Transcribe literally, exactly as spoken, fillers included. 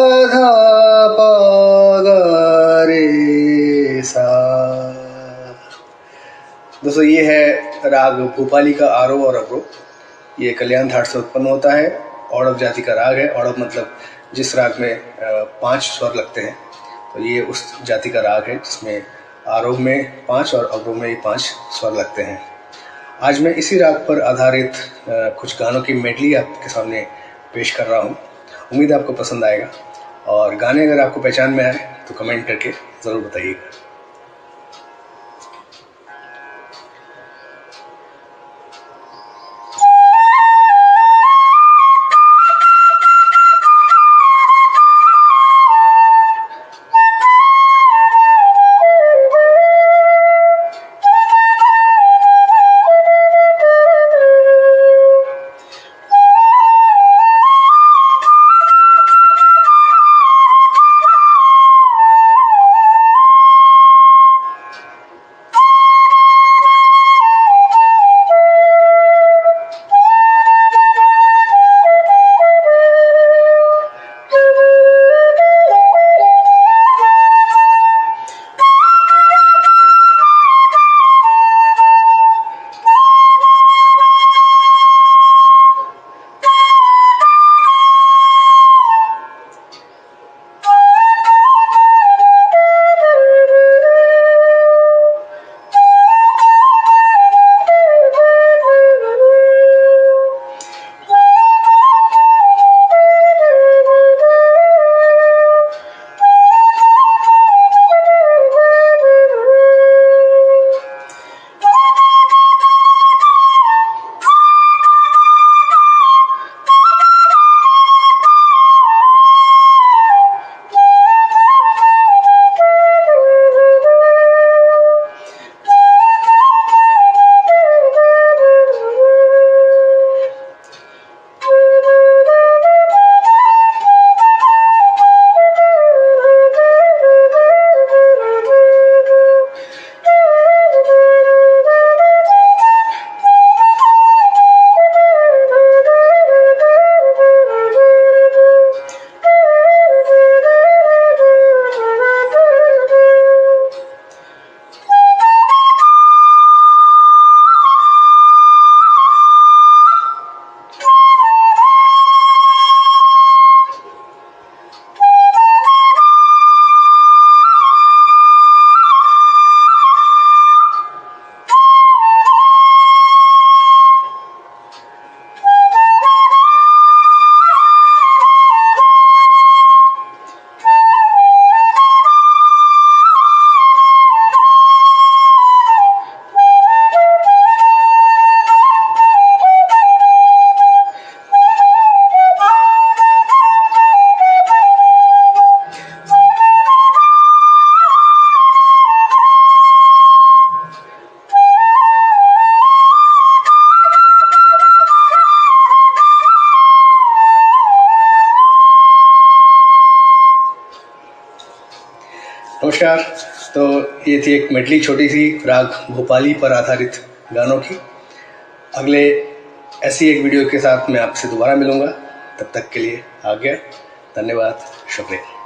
धा पा गा रे सा। दोस्तों ये है राग भूपाली का आरोह और अवरोह। ये कल्याण धाट से उत्पन्न होता है। औड़व जाति का राग है। औड़व मतलब जिस राग में पांच स्वर लगते हैं, तो ये उस जाति का राग है जिसमें आरोह में पांच और अवरोह में ये पांच स्वर लगते हैं। आज मैं इसी राग पर आधारित कुछ गानों की मेडली आपके सामने पेश कर रहा हूँ। उम्मीद है आपको पसंद आएगा, और गाने अगर आपको पहचान में आए तो कमेंट करके ज़रूर बताइएगा। नमस्कार। तो ये थी एक मेडली छोटी सी राग भोपाली पर आधारित गानों की। अगले ऐसी एक वीडियो के साथ मैं आपसे दोबारा मिलूंगा। तब तक के लिए आज्ञा, धन्यवाद, शुक्रिया।